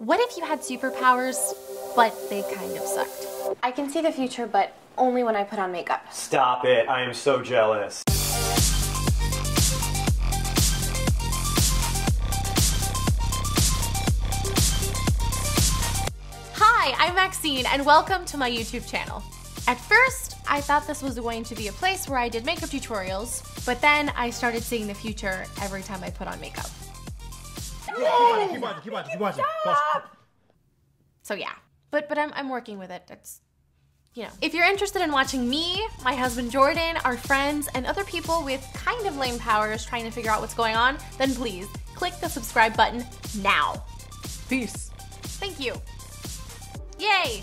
What if you had superpowers, but they kind of sucked? I can see the future, but only when I put on makeup. Stop it, I am so jealous. Hi, I'm Maxine, and welcome to my YouTube channel. At first, I thought this was going to be a place where I did makeup tutorials, but then I started seeing the future every time I put on makeup. Yay! Keep watching, keep watching, keep watching. So yeah, but I'm working with it. It's, you know. If you're interested in watching me, my husband Jordan, our friends, and other people with kind of lame powers trying to figure out what's going on, then please click the subscribe button now. Peace. Thank you. Yay!